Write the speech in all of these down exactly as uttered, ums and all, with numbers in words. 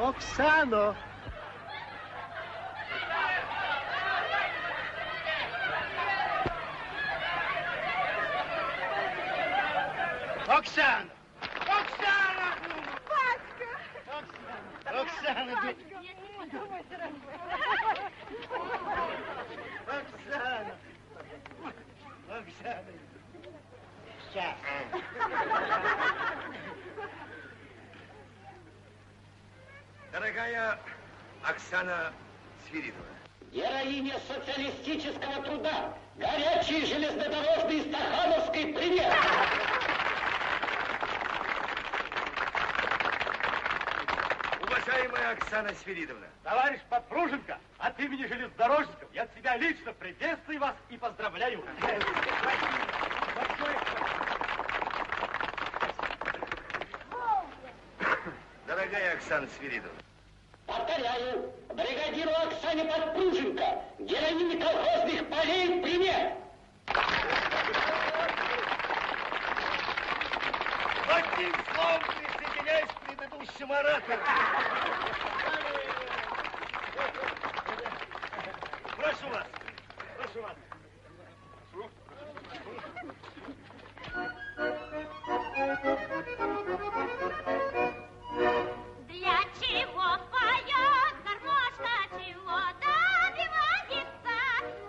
Оксано! Оксана! Оксана! Пашка! Оксана! Оксана! Пашка! Оксана! Оксана! Сейчас! Дорогая Оксана Свиридова. Героиня социалистического труда, горячий железнодорожный стахановский пример. Уважаемая Оксана Свиридовна. Товарищ Подпруженко, от имени железнодорожников я себя лично приветствую вас и поздравляю. Дорогая Оксана Свиридова. Повторяю, бригадиру Оксане Подпруженко, героине колхозных полей, пример. Одним словом присоединяюсь к предыдущему оратору. Прошу вас. Прошу вас. Прошу. Для чего поет гармошка, чего добивается?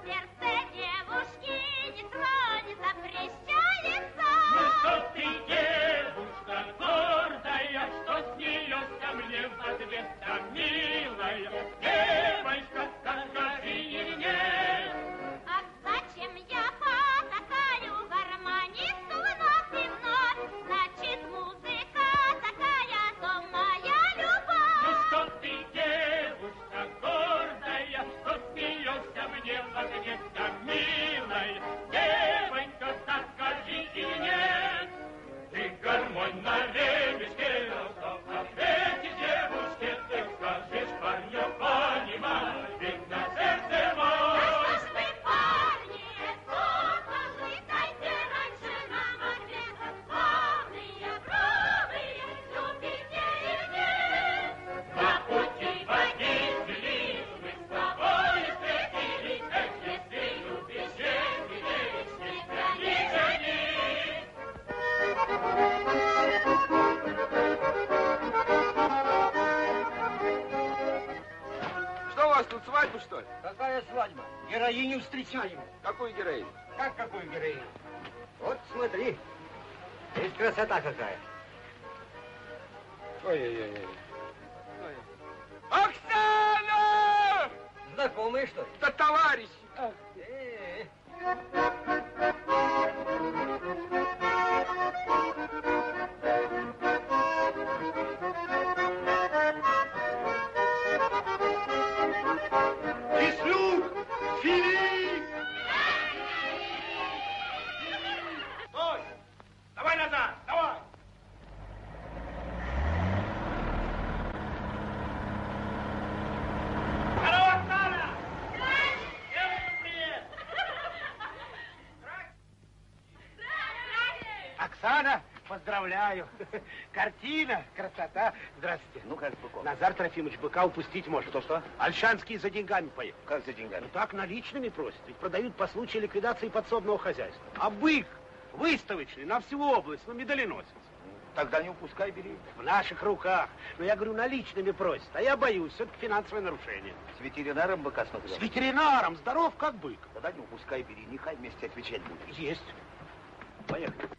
Сердце девушки не тронет, запрещается. Ну что ты, девушка гордая, что с нее сомнев ответ, там милая, девочка, скажи или нет? А зачем я потакаю гармонисту вновь и вновь? Значит, музыка такая, то моя любовь. Ну что ты, девушка гордая, что смеешься мне в ответ, так милая, девонька, так скажи или нет? Ты гармонь на ребешке, что ответишь девушке, ты скажешь, парня понимай, ведь на сердце мой. Тут свадьба, что ли? Какая свадьба? Героиню встречаем. Какую героиню? Как какую героиню? Вот смотри, есть красота какая. Ой-ой-ой. Оксана! Знакомые, что ли? Да товарищи. А. Э -э -э. Теслюк! Филип! Стой! Давай назад! Давай! Здорово, Оксана! Здравствуйте! Девушка, привет! Здравствуйте! Оксана, поздравляю! Картина, красота. Здравствуйте. Ну, как Быков? Назар Трофимович, быка упустить может. Что, что? Ольшанский за деньгами поехал. Как за деньгами? Ну, так наличными просят. Ведь продают по случаю ликвидации подсобного хозяйства. А бык выставочный на всю область, ну, медаленосец. Тогда не упускай, бери. В наших руках. Но я говорю, наличными просят. А я боюсь, все-таки финансовое нарушение. С ветеринаром быка смотрел? С ветеринаром. Здоров, как бык. Тогда не упускай, бери. Нехай вместе отвечать будет. Есть. Поехали.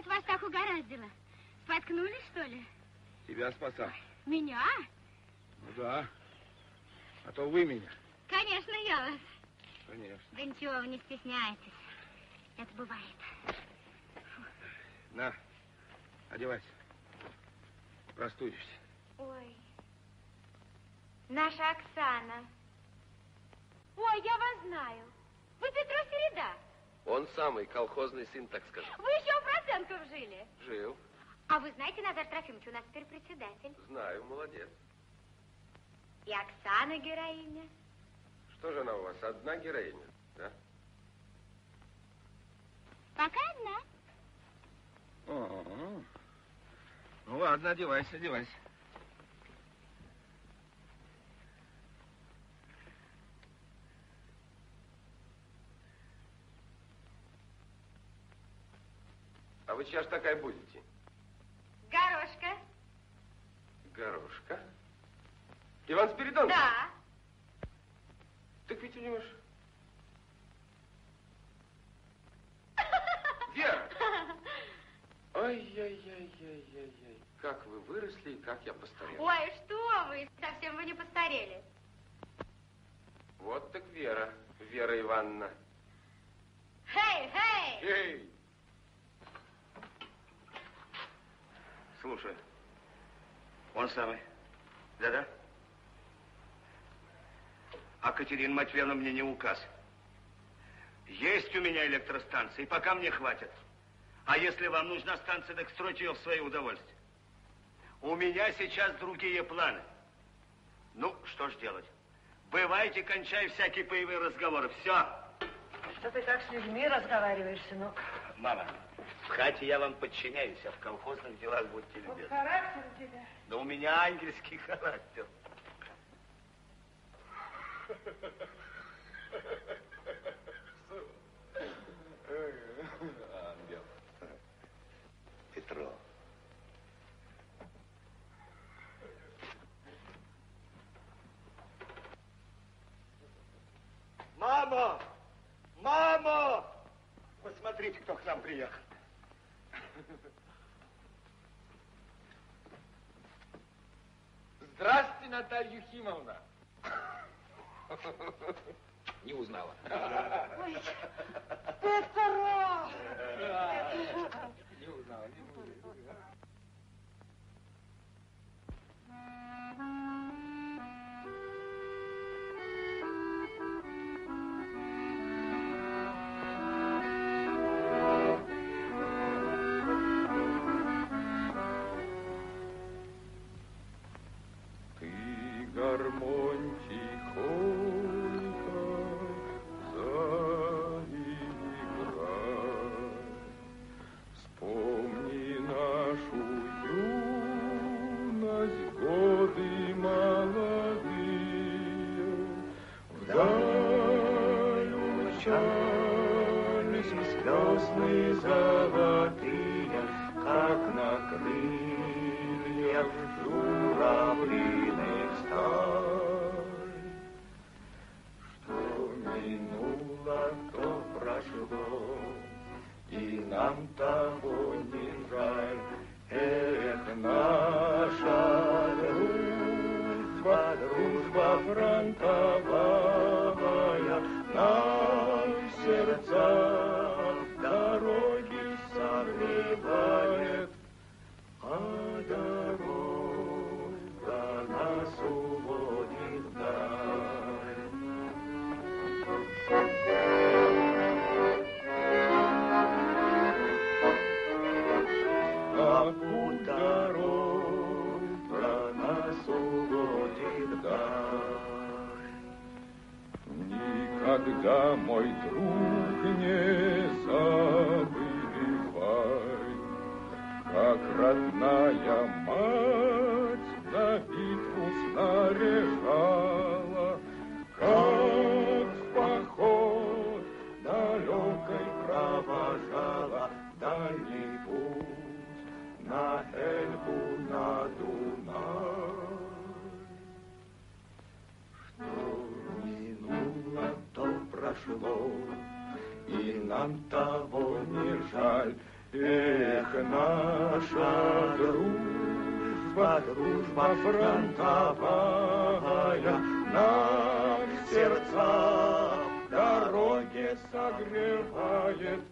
это вас так угораздило? Споткнулись, что ли? Тебя спасал. Ой, меня? Ну да. А то вы меня. Конечно, я вас. Конечно. Да ничего, вы не стесняйтесь. Это бывает. Фу. На, одевайся. Простудишься. Ой. Наша Оксана. Ой, я вас знаю. Вы Петр Середа. Он самый, колхозный сын, так скажем. Вы еще у Проценков жили? Жил. А вы знаете, Назар Трофимович, у нас теперь председатель. Знаю, молодец. И Оксана героиня. Что же она у вас, одна героиня, да? Пока одна. О-о-о. Ну ладно, одевайся, одевайся. А вы сейчас такая будете? Горошка. Горошка? Иван Спиридонович? Да. Так ведь у него же... Вера! Ай-яй-яй-яй-яй-яй. Как вы выросли и как я постарел. Ой, что вы! Совсем вы не постарели. Вот так Вера, Вера Ивановна. Хей, хей! Хей! Слушай, он самый. Да-да. А Катерина Матвеевна мне не указ. Есть у меня электростанция, и пока мне хватит. А если вам нужна станция, так стройте ее в свое удовольствие. У меня сейчас другие планы. Ну, что ж делать? Бывайте, кончай всякие боевые разговоры. Все. Что ты так с людьми разговариваешь, сынок? Мама. В хате я вам подчиняюсь, а в колхозных делах будьте любезны. Вот характер у тебя. Да у меня ангельский характер. Ангел. Петро. Мама! Мама! Посмотрите, кто к нам приехал. Здравствуйте, Наталья Химовна. Не узнала. Ой, Петро! Не узнала, не узнала. Когда мой друг не забывай, как родная мать на битву снаряжала, как в поход далекой провожала дальний путь на Эльбу, на Дунай. Что минуло, то прошло, и нам того не жаль. Эх, наша дружба, дружба фронтовая, нам сердца дороги согревает,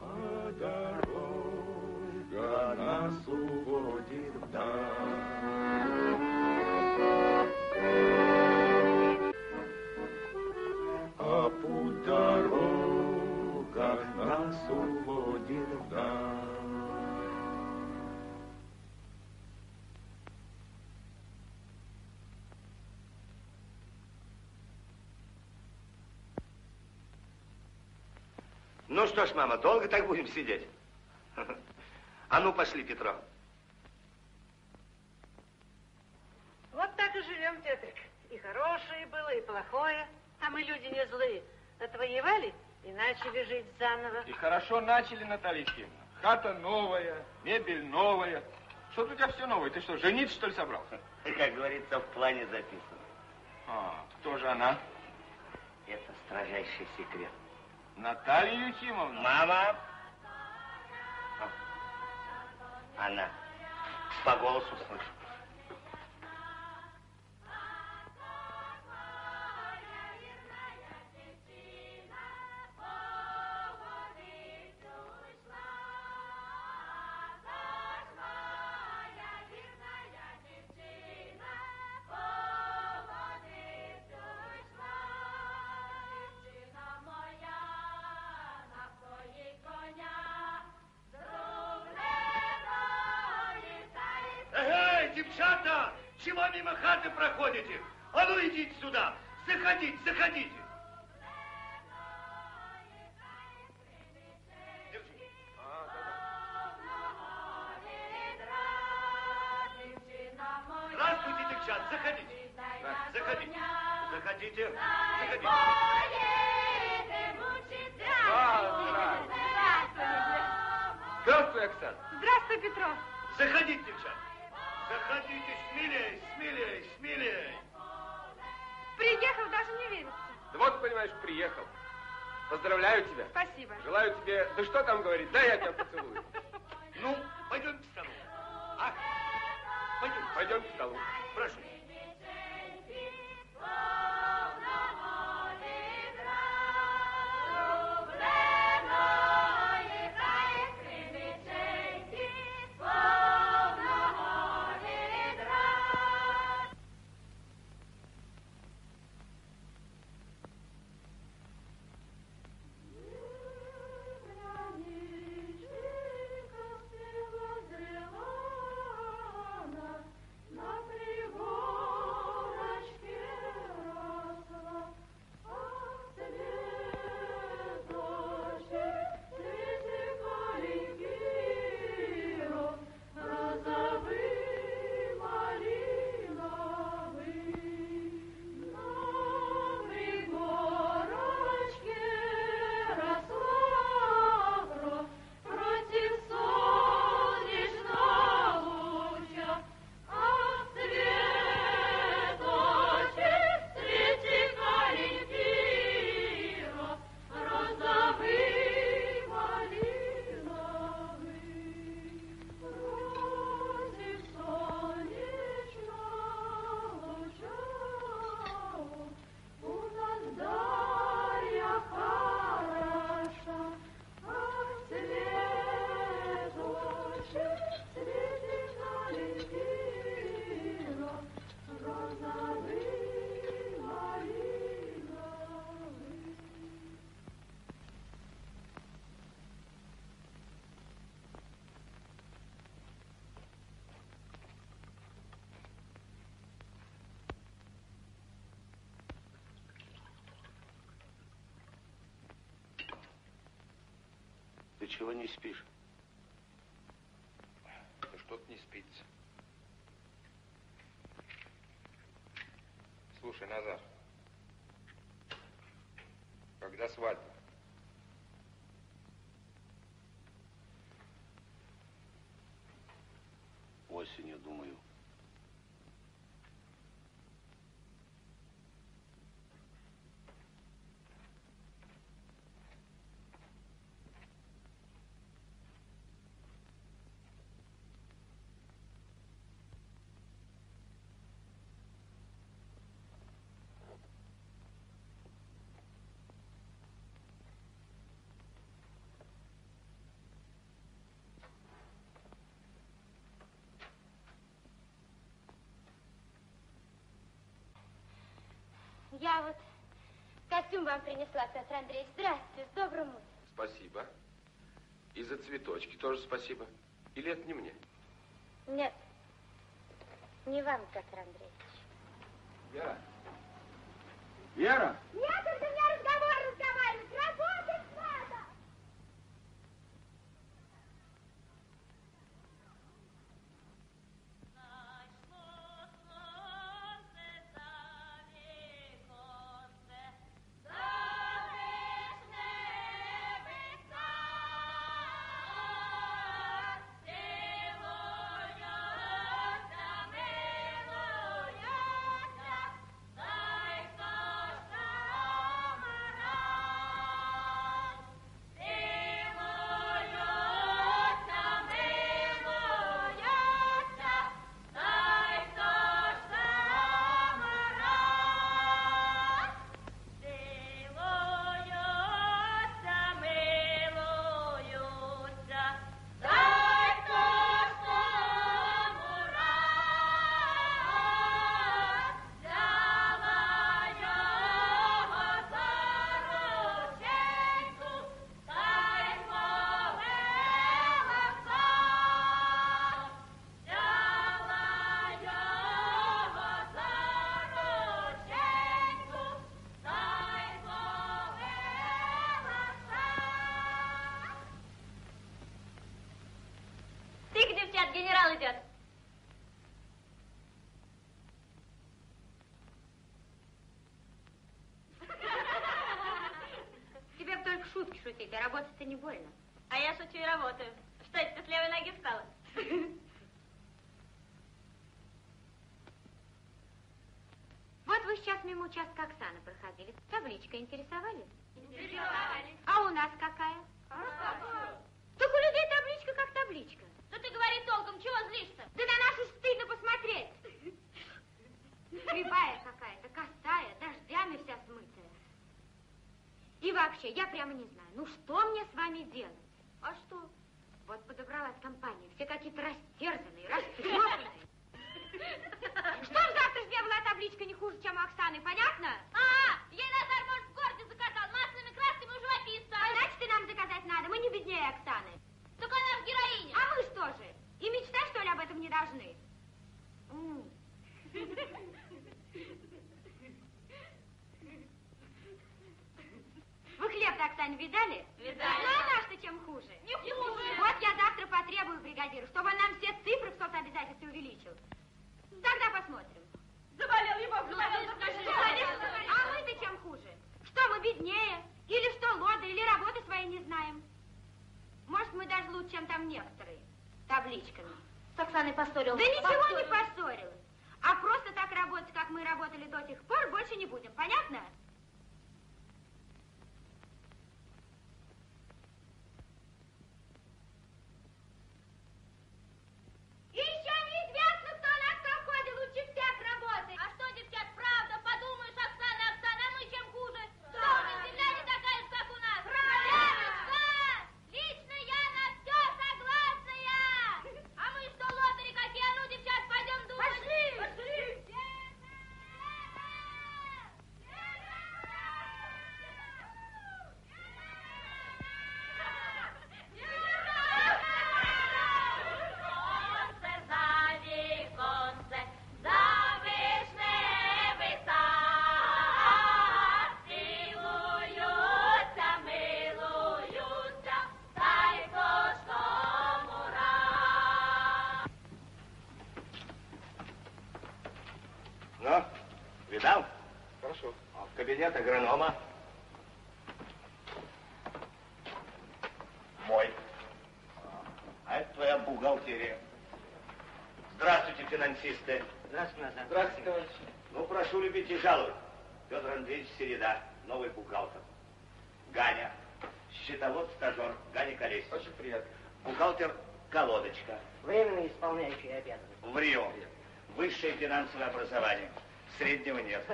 а дорога нас уводит вдаль. А путь дорога нас уводит вдаль. Ну что ж, мама, долго так будем сидеть? А ну, пошли, Петро. Вот так и живем, Петрик. И хорошее было, и плохое. А мы люди не злые. Отвоевали и начали жить заново. И хорошо начали, Наталья Химовна. Хата новая, мебель новая. Что-то у тебя все новое. Ты что, жениться, что ли, собрался? Как говорится, в плане записано. А, кто же она? Это строжайший секрет. Наталья Ефимовна. Мама. Она. По голосу слышит. Ты чего не спишь? Да что-то не спится. Слушай, Назар, когда свадьба? Осенью, думаю. Я вот костюм вам принесла, Петр Андреевич. Здравствуйте, с добрым утром. Спасибо. И за цветочки тоже спасибо. Или это не мне? Нет, не вам, Петр Андреевич. Вера! Вера! Некогда мне разговор разговаривать! Работать надо! Генерал идет. Тебе бы только шутки шутить, а работать-то не больно. А я шучу и работаю. Что это, ты с левой ноги встала? Вот вы сейчас мимо участка Оксаны проходили. Табличка интересовались? Интересовались. А у нас какая? А? Какая? Так у людей табличка как табличка. Да ты говори толком, чего злишься? Да на нашу стыдно посмотреть. Кривая какая-то, косая, дождями вся смытая. И вообще, я прямо не знаю, ну что мне с вами делать? А что? Вот подобралась компания, все какие-то растерзанные, растрепанные. Что ж завтра ж была табличка не хуже, чем у Оксаны, понятно? А, ей Назар, может, в городе заказал, масляными красками у живописца. А значит, и нам заказать надо, мы не беднее Оксаны. Так она же героиня. А мы что же? И мечтать, что ли, об этом не должны? Mm. Вы хлеб-то, Оксане, видали? Видали. Ну, а наш-то чем хуже? Не хуже. Вот я завтра потребую бригадиру, чтобы он нам все цифры в соцобязательстве увеличил. Тогда посмотрим. Заболел его. Ну, а мы-то чем хуже? Что мы беднее? Или что лоды, или работы своей не знаем? Может, мы даже лучше, чем там некоторые, табличками. С Оксаной поссорилась. Да ничего не поссорилась. А просто так работать, как мы работали до тех пор, больше не будем. Понятно? И еще неизвестно, кто на совхозе лучше всех работает. А что, девчат, правда, подумаешь, Оксана, Оксана, мы чем хуже? Что мы, земля не такая же, как у нас? Правда! Кабинет агронома. Мой. А это твоя бухгалтерия. Здравствуйте, финансисты. Здравствуйте, Назар. Здравствуйте, товарищи. Ну, прошу любить и жаловать. Петр Андреевич Середа, новый бухгалтер. Ганя, счетовод-стажер Ганя Колесин. Очень приятно. Бухгалтер Колодочка. Временно исполняющий обязанности. В Рио. Высшее финансовое образование. Среднего нет.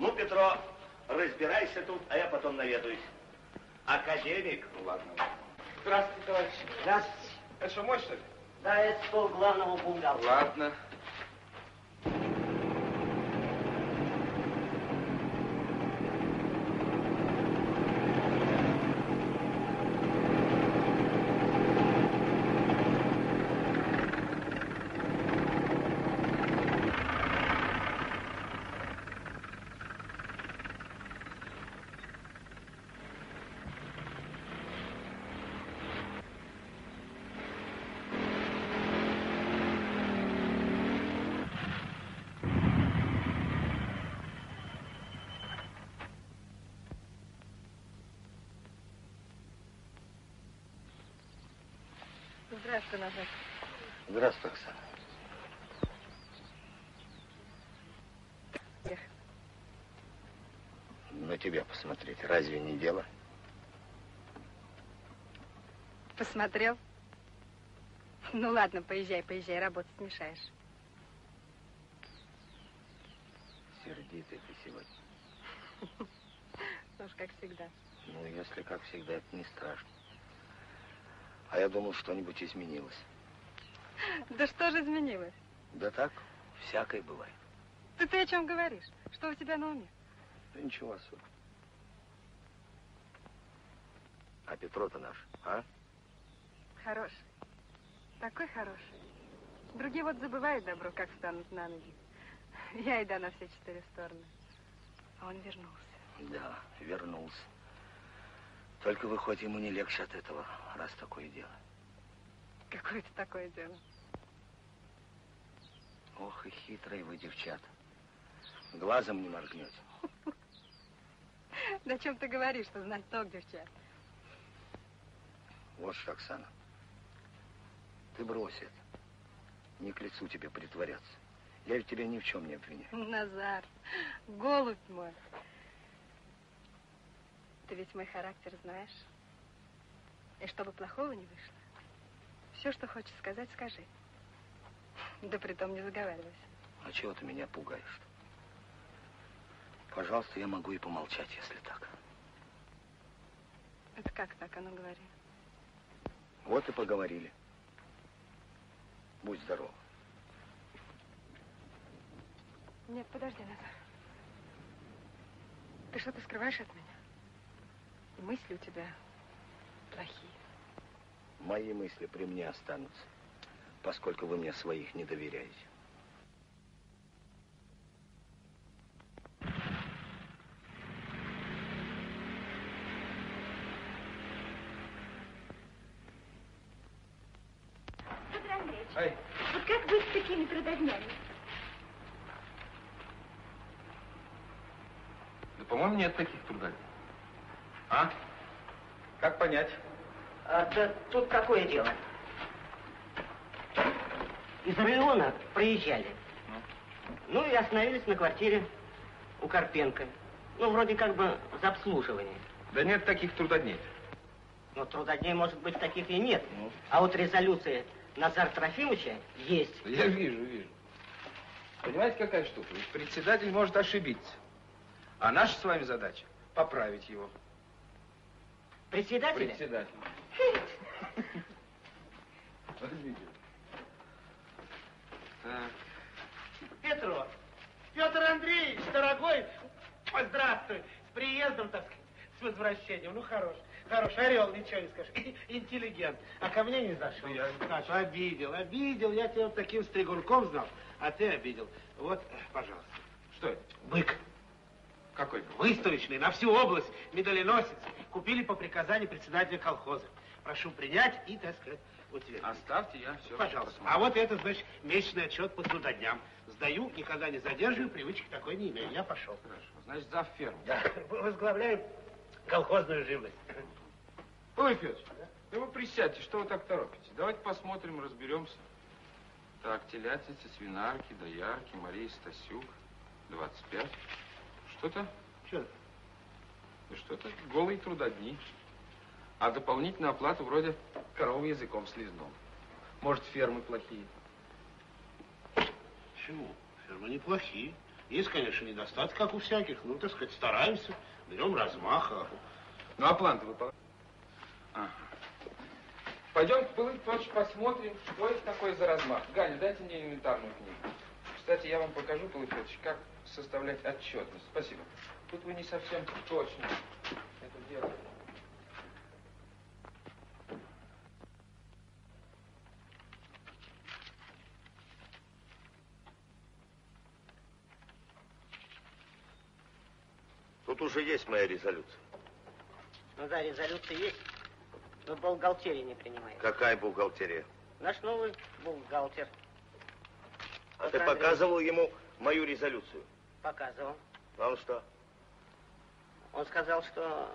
Ну, Петро, разбирайся тут, а я потом наведусь. Академик. Ну, ладно. Здравствуйте, товарищи. Здравствуйте. Это что, мой, что ли? Да, это стол главного бухгалтера. Ладно. Здравствуй, Назар. Здравствуй, Оксана. На тебя посмотреть, разве не дело? Посмотрел? Ну ладно, поезжай, поезжай, работать мешаешь. Сердитый ты сегодня. Ну уж как всегда. Ну, если как всегда, это не страшно. А я думал, что-нибудь изменилось. Да что же изменилось? Да так, всякое бывает. Ты ты о чем говоришь? Что у тебя на уме? Да ничего особенного. А Петро-то наш, а? Хороший. Такой хороший. Другие вот забывают добро, как встанут на ноги. Я иду на все четыре стороны. А он вернулся. Да, вернулся. Только выходит, ему не легче от этого, раз такое дело. Какое-то такое дело. Ох, и хитрые вы, девчата. Глазом не моргнете. Да о чем ты говоришь, что знать толк, девчат? Вот что, Оксана, ты брось это. Не к лицу тебе притворяться. Я ведь тебя ни в чем не обвиняю. Назар, голубь мой. Ты ведь мой характер знаешь. И чтобы плохого не вышло, все, что хочешь сказать, скажи. Да притом не заговаривайся. А чего ты меня пугаешь-то? Пожалуйста, я могу и помолчать, если так. Это как так, оно говори? Вот и поговорили. Будь здоров. Нет, подожди, Назар. Ты что-то скрываешь от меня? И мысли у тебя плохие. Мои мысли при мне останутся, поскольку вы мне своих не доверяете. Нет таких трудов. А? Как понять? А, да тут какое дело? Из района проезжали. Ну? ну и остановились на квартире у Карпенко. Ну, вроде как бы за обслуживание. Да нет таких трудодней. Ну, трудодней, может быть, таких и нет. Ну. А вот резолюция Назара Трофимовича есть. Я вижу, вижу. Понимаете, какая штука? Ведь председатель может ошибиться. А наша с вами задача – поправить его. Председателя? Председателя. Так. Петро, Петр Андреевич, дорогой, здравствуй, с приездом, так сказать, с возвращением. Ну, хорош, хорош, орел, ничего не скажешь, интеллигент, а ко мне не зашел. Я значит, обидел, обидел, я тебя вот таким стригунком знал, а ты обидел. Вот, пожалуйста. Что это? Бык. Какой? Выставочный, на всю область, медаленосец. Купили по приказанию председателя колхоза. Прошу принять и, так сказать, утвердить. Оставьте, я все. Пожалуйста. Посмотрю. А вот это, значит, месячный отчет по трудодням. Сдаю, никогда не задерживаю, привычки такой не имею. Я пошел. Хорошо. Значит, зав ферму. Да. Возглавляю колхозную живность. Ой, Федорович, да вы присядьте, что вы так торопитесь? Давайте посмотрим, разберемся. Так, телятницы, свинарки, доярки, Мария Стасюк, двадцать пять. Что-то? Что? Да что-то голые трудодни. А дополнительную оплату вроде корову языком слизнул. Может, фермы плохие? Почему? Фермы неплохие. Есть, конечно, недостатки, как у всяких. Ну, так сказать, стараемся, берем размаха. Ну, а план-то выполняем. Ага. Пойдем, Пылык, точно посмотрим, что это такое за размах. Ганя, дайте мне инвентарную книгу. Кстати, я вам покажу, Пылык, как составлять отчетность. Спасибо. Тут вы не совсем точно это делаете. Тут уже есть моя резолюция. Ну да, резолюция есть, но бухгалтерия не принимает. Какая бухгалтерия? Наш новый бухгалтер. А Петр ты Андреевич. Показывал ему мою резолюцию? Показывал. А он что? Он сказал, что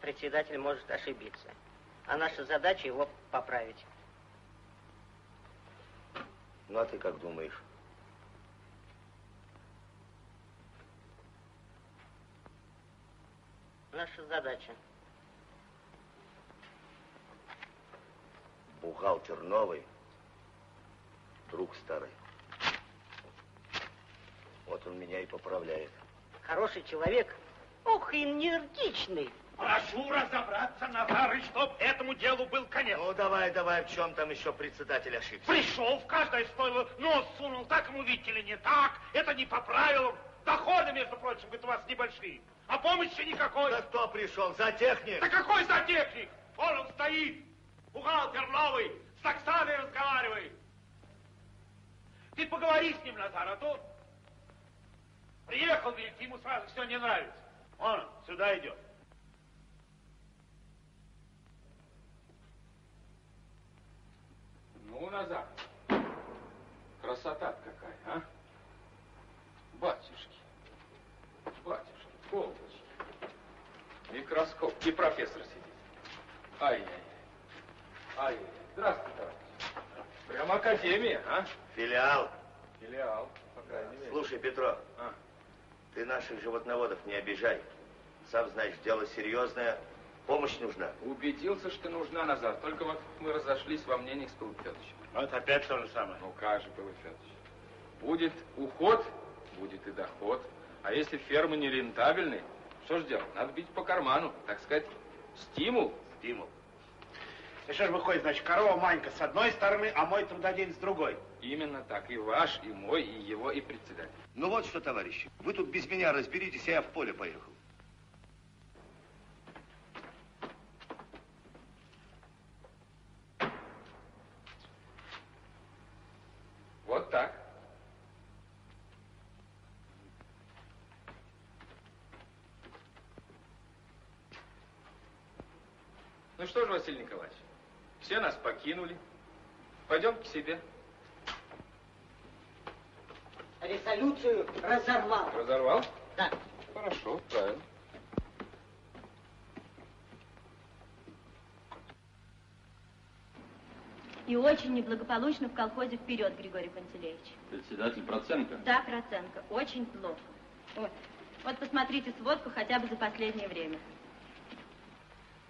председатель может ошибиться, а наша задача его поправить. Ну, а ты как думаешь? Наша задача. Бухгалтер новый, друг старый. Вот он меня и поправляет. Хороший человек. Ох, энергичный. Прошу разобраться, Назары, чтоб этому делу был конец. Ну, давай, давай, в чем там еще председатель ошибся? Пришел, в каждое стойло нос сунул, так ему, видите ли, не так. Это не по правилам. Доходы, между прочим, это у вас небольшие. А помощи никакой. Да кто пришел? Зоотехник? Да какой зоотехник? Вон он стоит. Бухгалтер новый. С Оксаной разговаривает. Ты поговори с ним, Назар, а то... Приехал, ведь ему сразу все не нравится. Вон он, сюда идет. Ну, Назар, красота какая, а? Батюшки, батюшки, колбочки, микроскоп, и профессор сидит. Ай-яй-яй, ай-яй-яй. Здравствуйте, товарищ. Прям академия, а? Филиал. Филиал, по крайней мере. Слушай, Петро, а? Ты наших животноводов не обижай. Сам знаешь, дело серьезное. Помощь нужна. Убедился, что нужна, Назар. Только вот мы разошлись во мнениях с Белым Фёдоровичем. Вот опять то же самое. Ну как же, Белый Фёдорович. Будет уход, будет и доход. А если фермы не рентабельны, что ж делать? Надо бить по карману, так сказать, стимул. Стимул. И что ж выходит, значит, корова Манька с одной стороны, а мой трудодень с другой. Именно так. И ваш, и мой, и его, и председатель. Ну вот что, товарищи, вы тут без меня разберитесь, а я в поле поехал. Вот так. Ну что же, Василий Николаевич, все нас покинули. Пойдем к себе. Резолюцию разорвал. Разорвал? Да. Хорошо, правильно. И очень неблагополучно в колхозе «Вперед», Григорий Пантелеевич. Председатель Проценко? Да, Проценко. Очень плохо. Вот. Вот посмотрите сводку хотя бы за последнее время.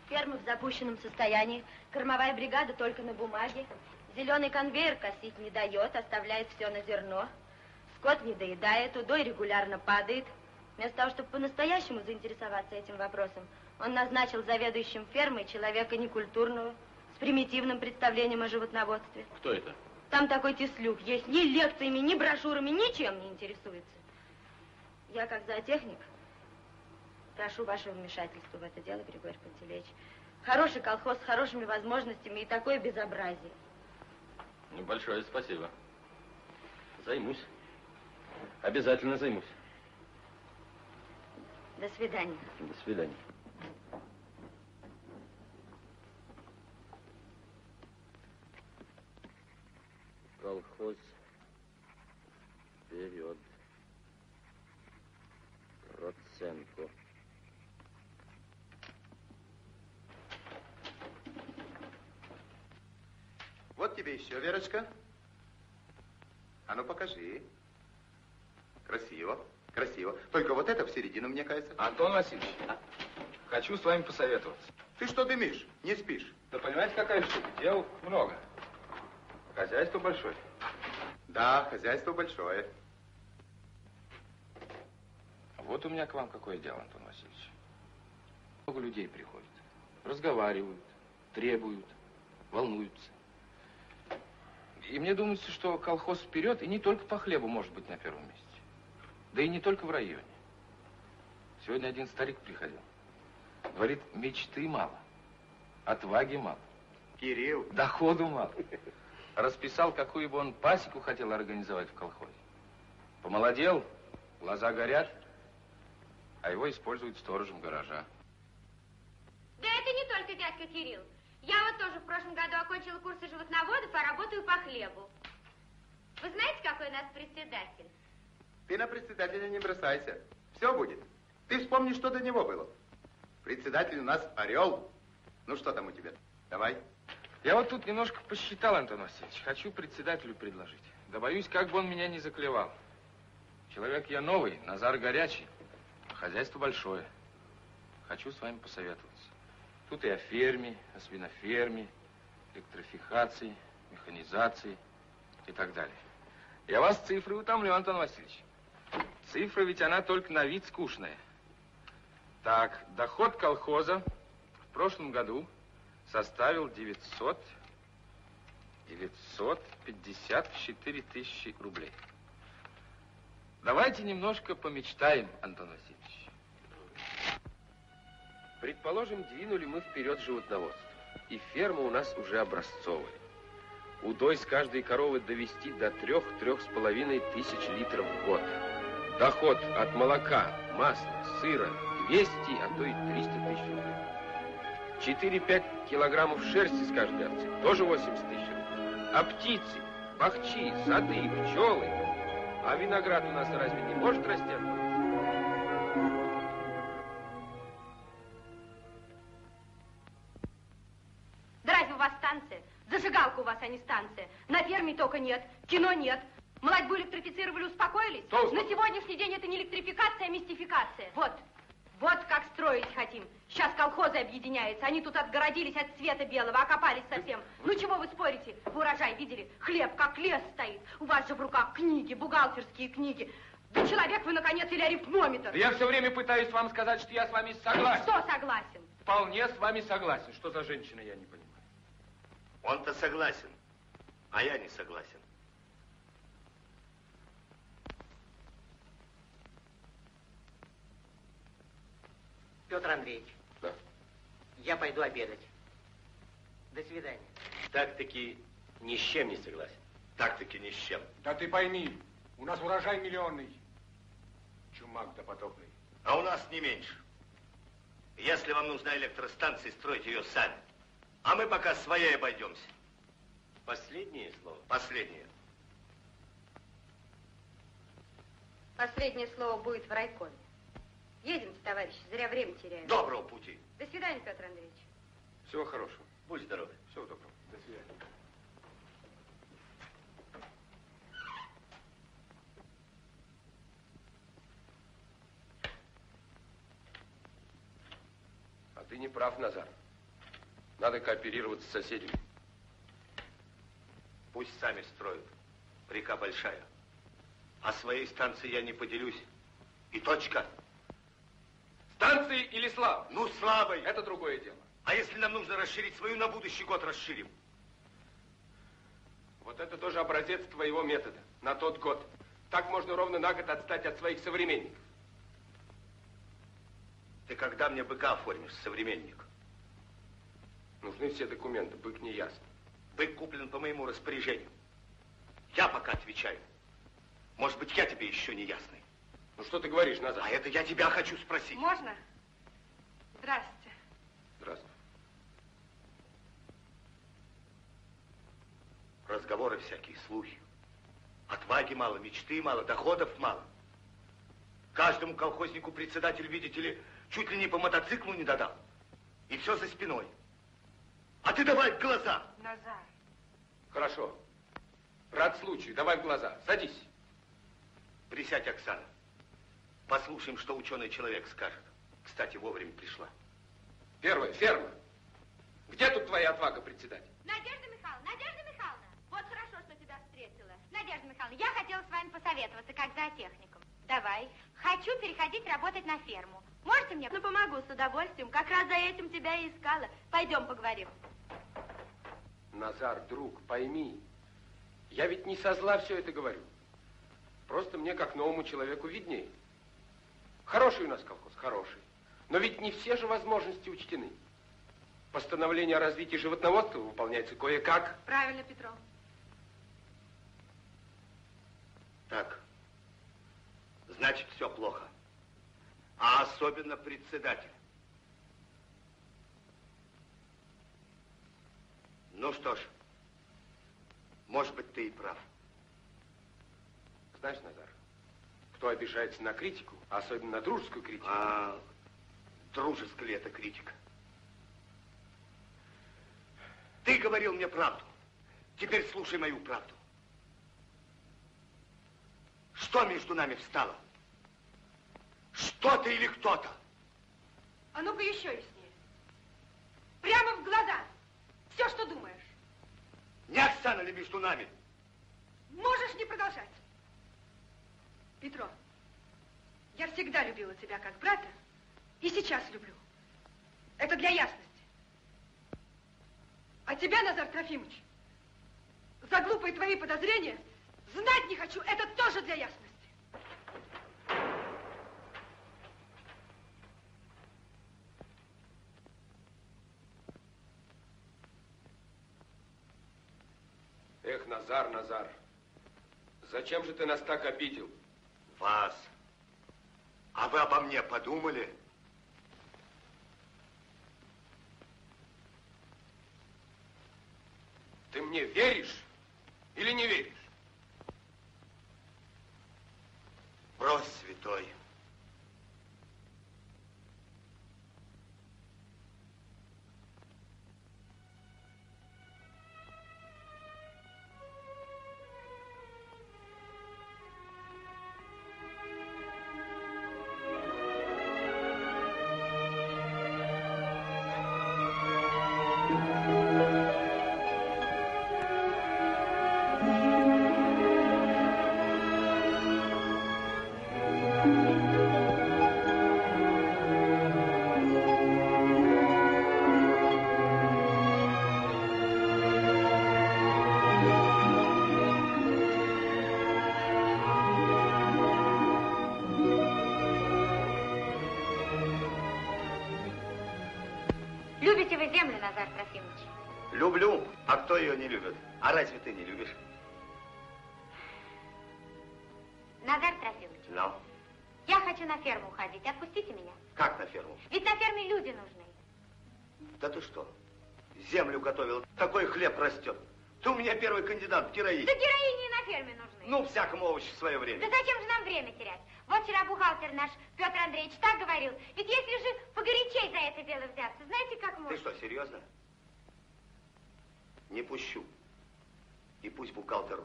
Фермы в запущенном состоянии, кормовая бригада только на бумаге, зеленый конвейер косить не дает, оставляет все на зерно, скот не доедает, удой регулярно падает. Вместо того, чтобы по-настоящему заинтересоваться этим вопросом, он назначил заведующим фермой человека некультурного, с примитивным представлением о животноводстве. Кто это? Там такой Теслюк есть. Ни лекциями, ни брошюрами, ничем не интересуется. Я, как зоотехник, прошу вашего вмешательства в это дело, Григорий Пантелеич. Хороший колхоз с хорошими возможностями и такое безобразие. Ну, большое спасибо. Займусь. Обязательно займусь. До свидания. До свидания. Колхоз «Вперед», Проценко. Вот тебе еще, Верочка. А ну покажи. Красиво, красиво. Только вот это в середину, мне кажется. Антон Васильевич, а? Хочу с вами посоветоваться. Ты что дымишь? Не спишь? Да понимаете, какая штука? Дел много. Хозяйство большое. Да, хозяйство большое. Вот у меня к вам какое дело, Антон Васильевич. Много людей приходит. Разговаривают, требуют, волнуются. И мне думается, что колхоз «Вперед» и не только по хлебу может быть на первом месте. Да и не только в районе. Сегодня один старик приходил. Говорит, мечты мало, отваги мало. Кирилл. Доходу мало. Расписал, какую бы он пасеку хотел организовать в колхозе. Помолодел, глаза горят, а его используют сторожем гаража. Да это не только дядька Кирилл. Я вот тоже в прошлом году окончила курсы животноводов, а работаю по хлебу. Вы знаете, какой у нас председатель? Ты на председателя не бросайся. Все будет. Ты вспомни, что до него было. Председатель у нас орел. Ну что там у тебя? Давай. Я вот тут немножко посчитал, Антон Васильевич. Хочу председателю предложить. Да боюсь, как бы он меня не заклевал. Человек я новый, Назар горячий, а хозяйство большое. Хочу с вами посоветоваться. Тут и о ферме, о свиноферме, электрификации, механизации и так далее. Я вас цифры утомлю, Антон Васильевич. Цифра ведь она только на вид скучная. Так, доход колхоза в прошлом году составил девятьсот пятьдесят четыре тысячи рублей. Давайте немножко помечтаем, Антон Васильевич. Предположим, двинули мы вперед животноводство. И ферма у нас уже образцовая. Удой с каждой коровы довести до трёх-трёх с половиной тысяч литров в год. Доход от молока, масла, сыра двести, а то и триста тысяч рублей. четыре-пять килограммов шерсти с каждой овцы, тоже восемьдесят тысяч рублей. А птицы, бахчи, сады, пчелы. А виноград у нас разве не может расти? Да разве у вас станция? Зажигалка у вас, а не станция. На ферме тока нет, кино нет. Молодьбу электрифицировали, успокоились? Толстый. На сегодняшний день это не электрификация, а мистификация. Вот, вот как строить хотим. Сейчас колхозы объединяются. Они тут отгородились от света белого, окопались совсем. Ну чего вы спорите? Вы урожай видели? Хлеб как лес стоит. У вас же в руках книги, бухгалтерские книги. Да человек вы, наконец, или арифмометр. Да я все время пытаюсь вам сказать, что я с вами согласен. Что согласен? Вполне с вами согласен. Что за женщина, я не понимаю. Он-то согласен, а я не согласен. Петр Андреевич, да. Я пойду обедать. До свидания. Так-таки ни с чем не согласен. Так-таки ни с чем. Да ты пойми, у нас урожай миллионный. Чумак допотопный. А у нас не меньше. Если вам нужна электростанция, стройте ее сами. А мы пока своей обойдемся. Последнее слово? Последнее. Последнее слово будет в райкоме. Едемте, товарищи, зря время теряем. Доброго пути. До свидания, Петр Андреевич. Всего хорошего. Будь здоров. Всего доброго. До свидания. А ты не прав, Назар. Надо кооперироваться с соседями. Пусть сами строят. Река большая. А своей станции я не поделюсь. И точка. Станции или слаб? Ну, слабой. Это другое дело. А если нам нужно расширить свою, на будущий год расширим. Вот это тоже образец твоего метода. На тот год. Так можно ровно на год отстать от своих современников. Ты когда мне быка оформишь, современник? Нужны все документы. Бык не ясен. Бык куплен по моему распоряжению. Я пока отвечаю. Может быть, я тебе еще не ясный. Ну, что ты говоришь, Назар? А это я тебя хочу спросить. Можно? Здрасте. Здравствуй. Разговоры всякие, слухи. Отваги мало, мечты мало, доходов мало. Каждому колхознику председатель, видите ли, чуть ли не по мотоциклу не додал. И все за спиной. А ты давай в глаза. Назар. Хорошо. Рад случаю, давай в глаза. Садись. Присядь, Оксана. Послушаем, что ученый человек скажет. Кстати, вовремя пришла. Первая, ферма. Где тут твоя отвага, председатель? Надежда Михайловна, Надежда Михайловна. Вот хорошо, что тебя встретила. Надежда Михайловна, я хотела с вами посоветоваться, как зоотехником. Давай. Хочу переходить работать на ферму. Можете мне? Ну, помогу с удовольствием. Как раз за этим тебя и искала. Пойдем поговорим. Назар, друг, пойми. Я ведь не со зла все это говорю. Просто мне, как новому человеку, виднее. Хороший у нас колхоз, хороший. Но ведь не все же возможности учтены. Постановление о развитии животноводства выполняется кое-как. Правильно, Петров. Так. Значит, все плохо. А особенно председатель. Ну что ж, может быть, ты и прав. Знаешь, Назар, кто обижается на критику, особенно на дружескую критику... А дружеская ли это критика? Ты говорил мне правду. Теперь слушай мою правду. Что между нами встало? Что-то или кто-то? А ну-ка еще яснее. Прямо в глаза. Все, что думаешь. Не Оксана ли между нами? Можешь не продолжать. Петро, я всегда любила тебя как брата и сейчас люблю. Это для ясности. А тебя, Назар Трофимович, за глупые твои подозрения знать не хочу. Это тоже для ясности. Эх, Назар, Назар, зачем же ты нас так обидел? Вас. А вы обо мне подумали? Ты мне веришь или не веришь? Брось, святой. Землю, Назар Трофимович. Люблю. А кто ее не любит? А разве ты не любишь? Назар Трофимович. Но? Я хочу на ферму уходить. Отпустите меня. Как на ферму? Ведь на ферме люди нужны. Да ты что? Землю готовил. Такой хлеб растет. Ты у меня первый кандидат в героини. Да героини и на ферме нужны. Ну, всякому овощу в свое время. Да зачем же нам время терять? Вот вчера бухгалтер наш, Петр Андреевич, так говорил. Ведь если же погорячей за это дело взяться, знаете, как можно? Ты что, серьезно? Не пущу. И пусть бухгалтер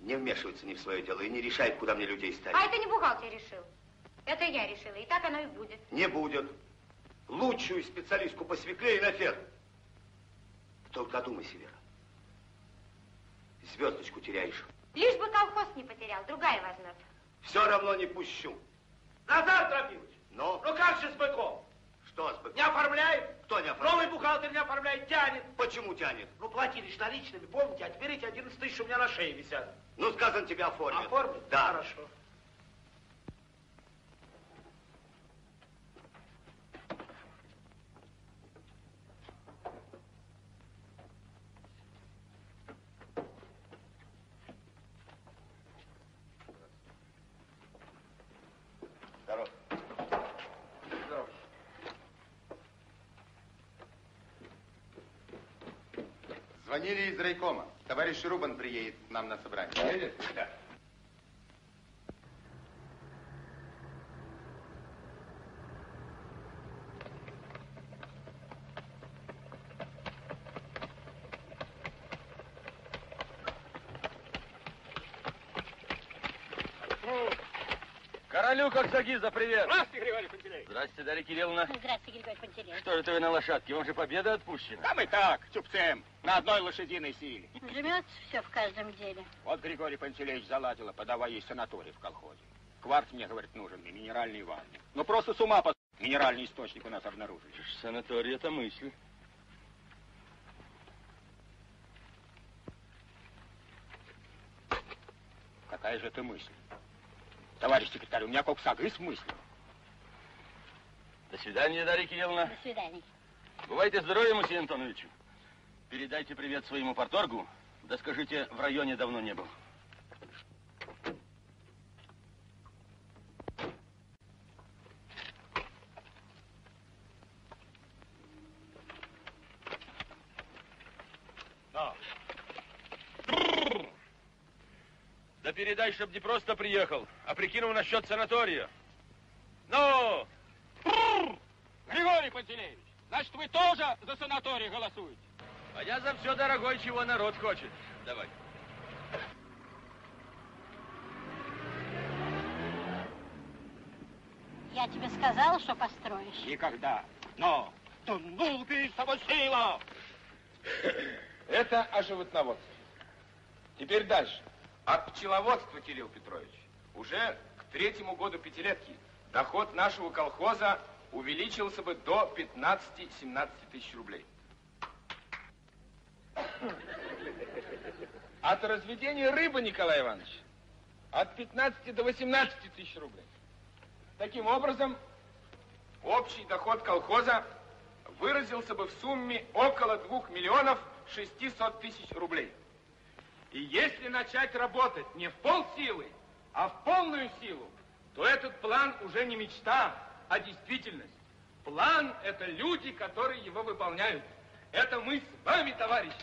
не вмешивается ни в свое дело и не решает, куда мне людей ставить. А это не бухгалтер решил. Это я решила. И так оно и будет. Не будет. Лучшую специалистку по свекле и на ферму. Только одумайся, Вера. Звездочку теряешь. Лишь бы колхоз не потерял. Другая возможность. Все равно не пущу. Назар Трофимович, ну? Ну как же с быком? Что с быком? Не оформляет? Кто не оформляет? Новый бухгалтер не оформляет, тянет. Почему тянет? Ну платили ж наличными, помните, а теперь эти одиннадцать тысяч у меня на шее висят. Ну сказано, тебя оформят. Оформят? Да. Хорошо. Звонили из райкома. Товарищ Рубан приедет к нам на собрание. Приедет? Да. Королю Коксагиза, привет! Здравствуйте, Григорий Пантелеевич! Здравствуйте, Дарья Кирилловна. Здравствуйте, Григорий Пантелеевич. Что же это вы на лошадке? Вам же победа отпущена. Да мы так, чупцем. На одной лошадиной силе. Жмется все в каждом деле. Вот Григорий Пантелеевич заладила, подавая ей санаторий в колхозе. Кварц мне, говорит, нужен, и минеральные ванны. Ну просто с ума под... Минеральный источник у нас обнаружили. Санаторий — это мысль. Какая же это мысль? Товарищ секретарь, у меня коксагиз мыслил. До свидания, Дарья Кирилловна. До свидания. Бывайте здоровы, Мусей Антоновичу. Передайте привет своему парторгу. Да скажите, в районе давно не был. Да. Да передай, чтоб не просто приехал, а прикинул насчет санатория. Ну! Григорий Пантелеевич, значит, вы тоже за санаторий голосуете? А я за все, дорогой, чего народ хочет. Давай. Я тебе сказала, что построишь. Никогда. Но то глупее самосила. Это о животноводстве. Теперь дальше. От пчеловодства, Кирилл Петрович, уже к третьему году пятилетки доход нашего колхоза увеличился бы до пятнадцати-семнадцати тысяч рублей. От разведения рыбы, Николай Иванович, от пятнадцати до восемнадцати тысяч рублей. Таким образом, общий доход колхоза выразился бы в сумме около двух миллионов шестисот тысяч рублей. И если начать работать не в полсилы, а в полную силу, то этот план уже не мечта, а действительность. План – это люди, которые его выполняют. Это мы с вами, товарищи.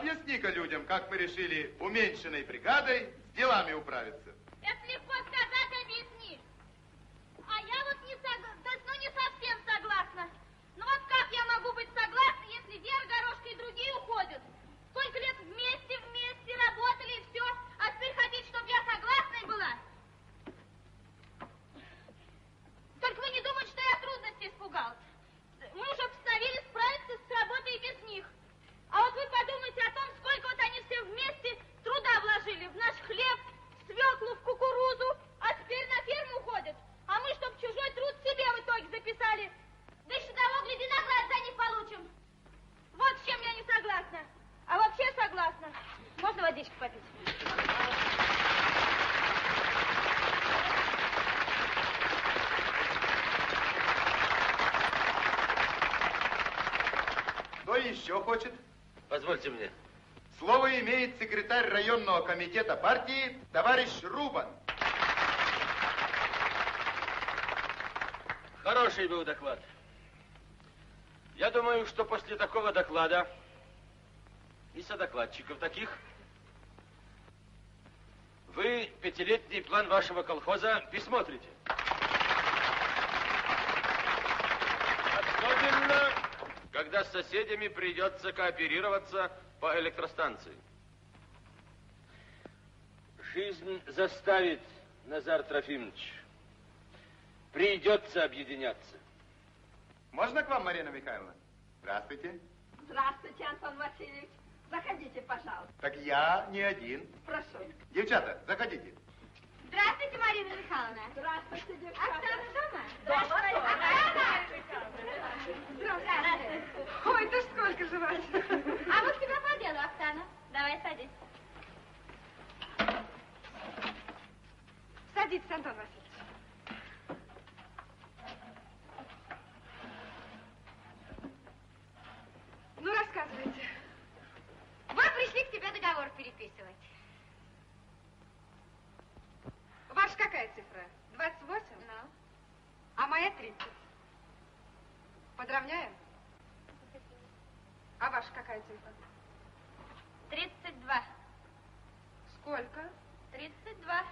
Объясни-ка людям, как мы решили уменьшенной бригадой с делами управиться. Это легко сказать, объясни. А я вот не, сог... ну, не совсем согласна. Но вот как я могу быть согласна, если Вера Горошка и другие уходят? Сколько лет вместе, вместе работали и все. А ты хотите, чтобы я согласной была? Только вы не думаете, что я трудности испугалась. Мы уже постановили справиться с работой и без них. А вот вы подумайте о том, сколько вот они все вместе труда вложили в наш хлеб, в свеклу, в кукурузу, а теперь на ферму уходят. А мы, чтоб чужой труд себе в итоге записали, да еще того, гляди, на глаз за них получим. Вот с чем я не согласна. А вообще согласна. Можно водичку попить? Кто еще хочет? Позвольте мне. Слово имеет секретарь районного комитета партии товарищ Рубан. Хороший был доклад. Я думаю, что после такого доклада и содокладчиков таких вы пятилетний план вашего колхоза пересмотрите. Особенно когда с соседями придется кооперироваться по электростанции. Жизнь заставит, Назар Трофимович. Придется объединяться. Можно к вам, Марина Михайловна? Здравствуйте. Здравствуйте, Антон Васильевич. Заходите, пожалуйста. Так я не один. Прошу. Девчата, заходите. Здравствуйте, Марина Михайловна. Здравствуйте, девчата. Оксана дома? Дома. Здравствуйте. Здравствуйте. Здравствуйте. Ой, ты ж сколько же вас. А вот тебя по делу, Оксана. Давай, садись. Садитесь, Антон Васильевич. Ну, рассказывайте. Мы пришли к тебе договор переписывать. Ваша какая цифра? двадцать восемь? No. А моя тридцать. Подравняем? А ваша какая цифра? тридцать два. Сколько? тридцать два.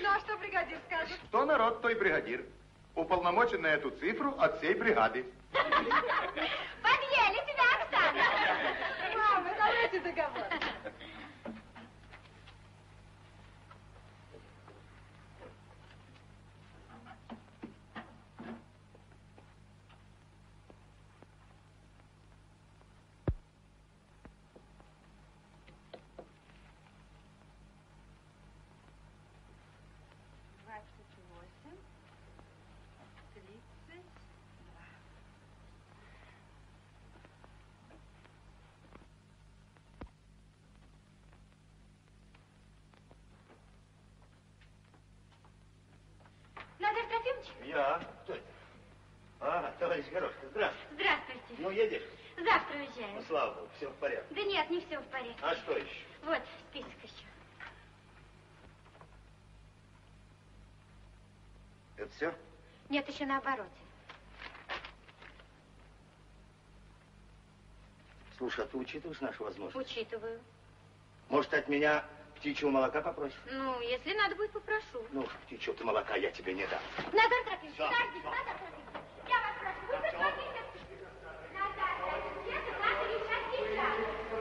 Ну, а что бригадир скажет? Что народ, той бригадир. Уполномочен на эту цифру от всей бригады. Подъели тебя, Оксана. Мама, давайте договор. Я. Кто это? товарищ Горошка, здравствуйте. Здравствуйте. Ну, едешь? Завтра уезжаем. Ну, слава богу, все в порядке. Да нет, не все в порядке. А что еще? Вот, список еще. Это все? Нет, еще на обороте. Слушай, а ты учитываешь наши возможности? Учитываю. Может, от меня птичьего молока попросишь? Ну, если надо будет, попрошу. Ну, птичьего ты молока я тебе не дам. Назар Трофимович, каждый, Назар Трофимович, я вас прошу, вы прекратите. Назар Трофимович, это надо решать сейчас.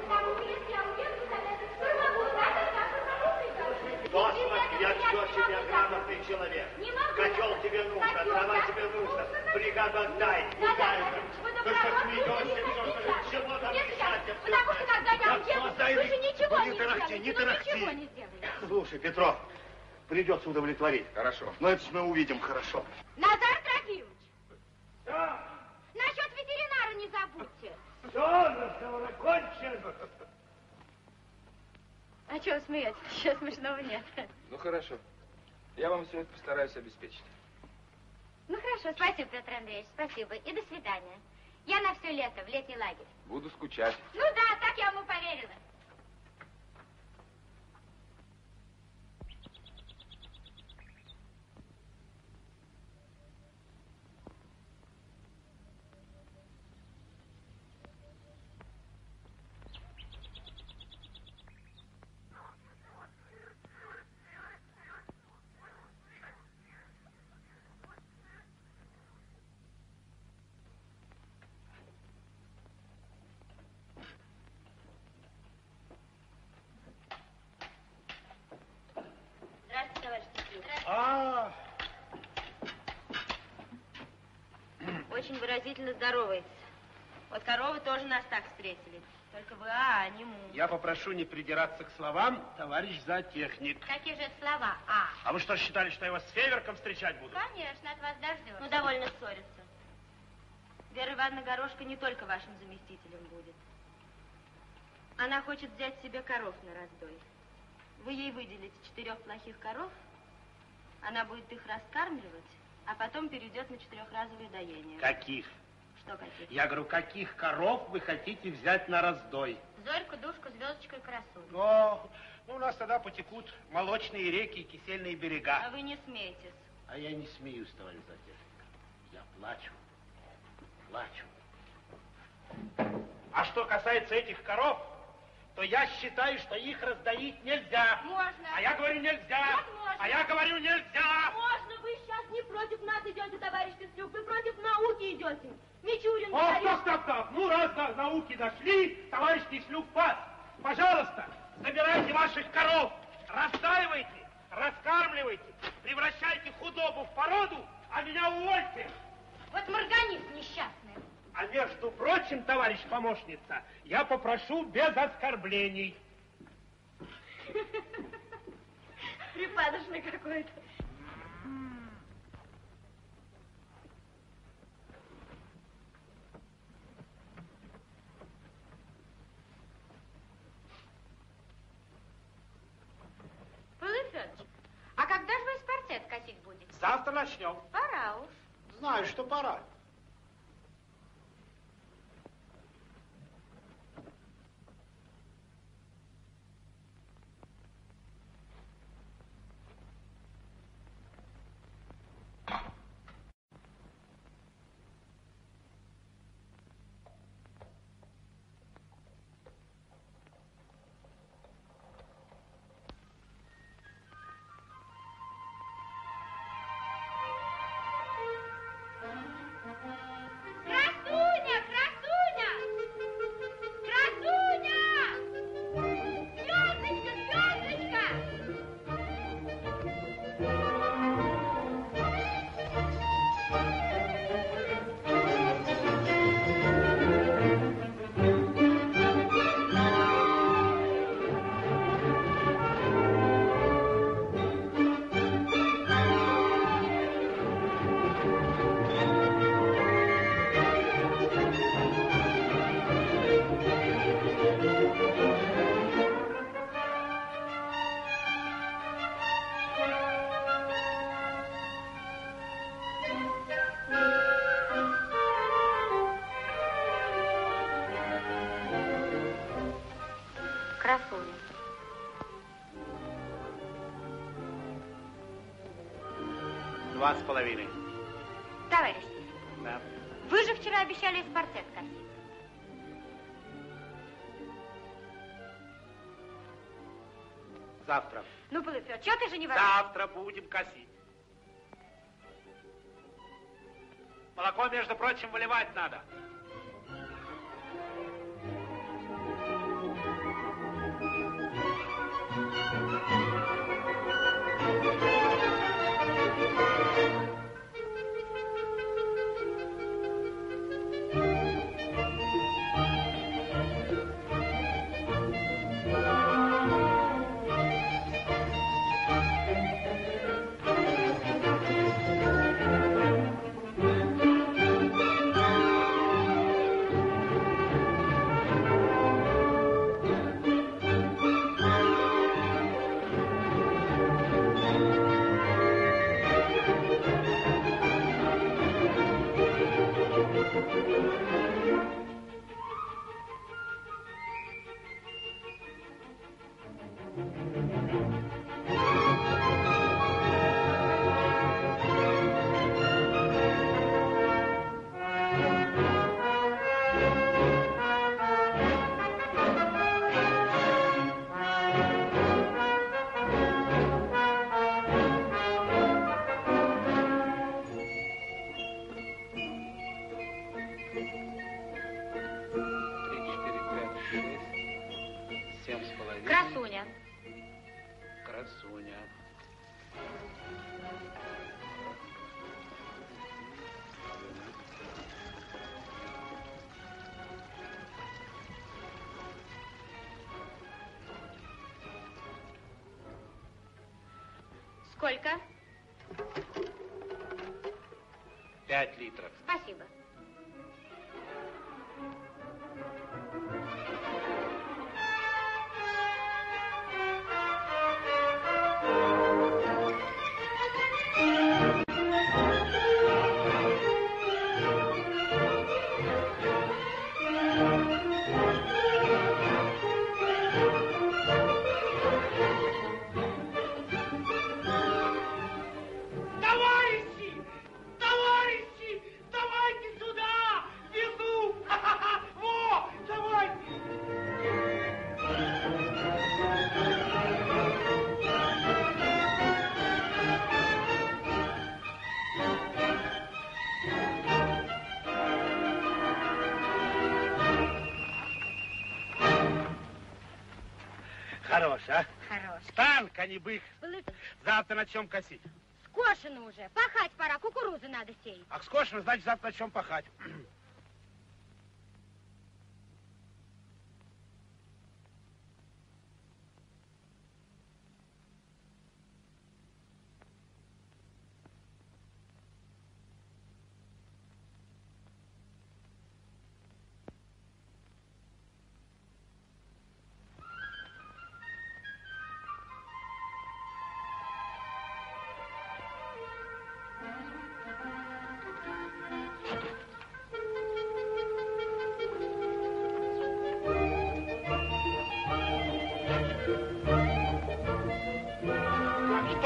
Потому что если я уеду, тогда это штурмовую, надо я штурмовую придумать. Господи, я все себе грамотный человек. Котел тебе нужно, трава тебе нужна, бригаду отдай. Вы что, смеетесь? Чего там решать? Потому что когда я уеду, вы же ничего не сделаете. Не тарахти, не тарахти. Слушай, Петров, придется удовлетворить. Хорошо. Но это мы увидим, хорошо. Назар Трофимович! Да? Насчет ветеринара не забудьте. Все, разговор окончен. А чего смеетесь? Сейчас смешного нет. Ну, хорошо. Я вам все это постараюсь обеспечить. Ну, хорошо. Спасибо, Петр Андреевич. Спасибо. И до свидания. Я на все лето в летний лагерь. Буду скучать. Ну да, так я ему поверила. Очень выразительно здоровается. Вот коровы тоже нас так встретили. Только вы, а, а не му. Я попрошу не придираться к словам, товарищ зоотехник. Какие же это слова, а? А вы что, считали, что я вас с феверком встречать буду? Конечно, от вас дождется. Ну, довольно ссориться. Вера Ивановна Горошка не только вашим заместителем будет. Она хочет взять себе коров на раздой. Вы ей выделите четырех плохих коров, она будет их раскармливать, а потом перейдет на четырехразовое доение. Каких? Что каких? Я говорю, каких коров вы хотите взять на раздой? Зорьку, Душку, Звездочку и Красу. Но, ну, у нас тогда потекут молочные реки и кисельные берега. А вы не смеетесь. А я не смеюсь, товарищ зоотехник. Я плачу. Плачу. А что касается этих коров, то я считаю, что их раздоить нельзя. Можно. А я говорю, нельзя. Нет, можно. А я говорю, нельзя. Можно. Вы сейчас не против нас идете, товарищ Теслюк. Вы против науки идете. Мичурин. О, стоп, стоп, стоп. Ну, раз до науки дошли, товарищ Теслюк вас. Пожалуйста, забирайте ваших коров. Раздаивайте, раскармливайте, превращайте худобу в породу, а меня увольте. Вот морганист несчастный. А между прочим, товарищ помощница, я попрошу без оскорблений. Припадочный какой-то. Белый Фёдорович, а когда же вы спартет косить будете? Завтра начнем. Пора уж. Знаю, что пора. Thank you. красуня. Два с половиной. Товарищ. Да. Вы же вчера обещали эспартет косить. Завтра. Ну, Плыв, а чего ты же не воруешь? Завтра будем косить. Молоко, между прочим, выливать надо. Сколько? Пять литров. Спасибо. Не бых. Завтра на чем косить? Скошено уже. Пахать пора, кукурузы надо сеять. А скошено, значит, завтра на чем пахать.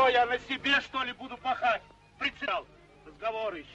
Я на себе, что ли, буду пахать? Прицел. Разговоры еще.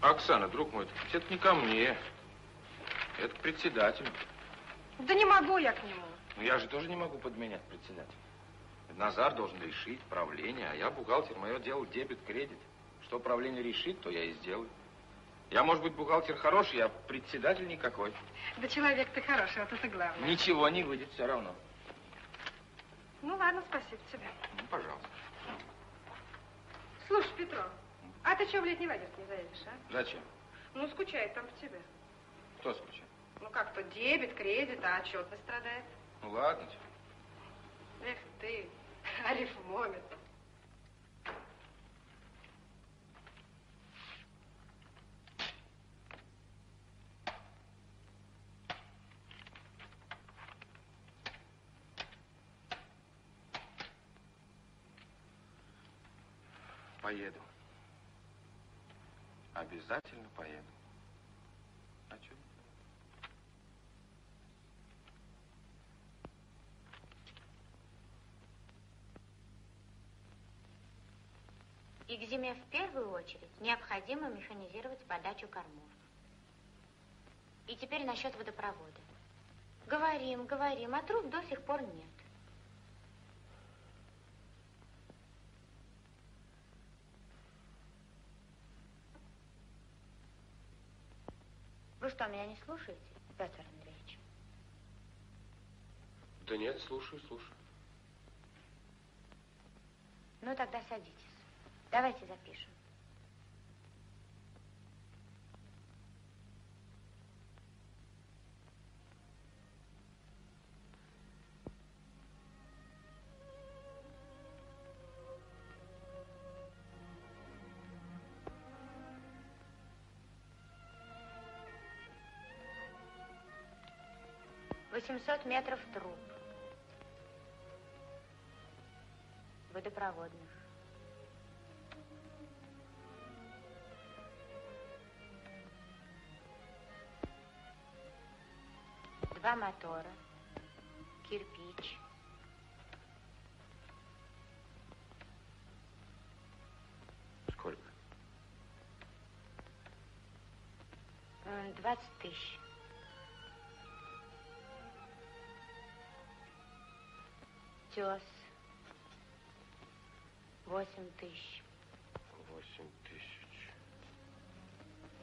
Оксана, друг мой, это не ко мне, это к председателю. Да не могу я к нему. Ну я же тоже не могу подменять председателя. Назар должен решить правление, а я бухгалтер, мое дело дебет-кредит. Что правление решит, то я и сделаю. Я, может быть, бухгалтер хороший, а председатель никакой. Да человек ты хороший, вот это главное. Ничего не выйдет все равно. Ну ладно, спасибо тебе. Ну, пожалуйста. ты чего в летний лагерь не заедешь, а? Зачем? Ну, скучает там по тебе. Кто скучает? Ну, как то дебет, кредит, а отчетность страдает. Ну, ладно. Чё. Эх ты, арифмометр. Поеду. Обязательно поеду. А чё? И к зиме в первую очередь необходимо механизировать подачу кормов. И теперь насчет водопровода. Говорим, говорим, а труб до сих пор нет. Вы что, меня не слушаете, Петр Андреевич? Да нет, слушаю, слушаю. Ну тогда садитесь. Давайте запишем. восемьсот метров труб водопроводных. Два мотора, кирпич, сколько? Двадцать тысяч. Тес, восемь тысяч. Восемь тысяч.